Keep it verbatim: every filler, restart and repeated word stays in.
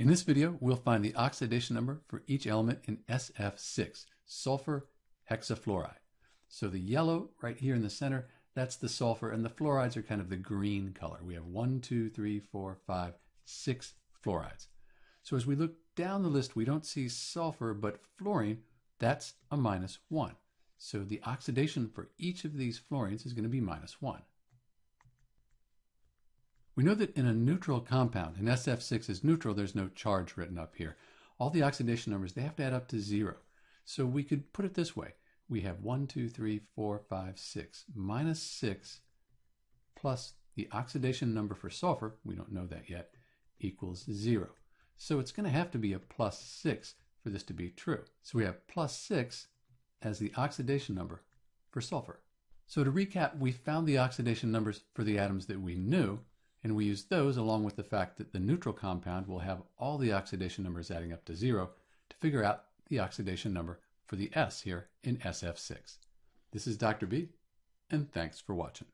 In this video, we'll find the oxidation number for each element in S F six, sulfur hexafluoride. So the yellow right here in the center, that's the sulfur, and the fluorides are kind of the green color. We have one, two, three, four, five, six fluorides. So as we look down the list, we don't see sulfur, but fluorine, that's a minus one. So the oxidation for each of these fluorines is going to be minus one. We know that in a neutral compound, and S F six is neutral, there's no charge written up here. All the oxidation numbers, they have to add up to zero. So we could put it this way. We have one, two, three, four, five, six, minus six, plus the oxidation number for sulfur, we don't know that yet, equals zero. So it's going to have to be a plus six for this to be true. So we have plus six as the oxidation number for sulfur. So to recap, we found the oxidation numbers for the atoms that we knew, and we use those along with the fact that the neutral compound will have all the oxidation numbers adding up to zero to figure out the oxidation number for the S here in S F six. This is Doctor B, and thanks for watching.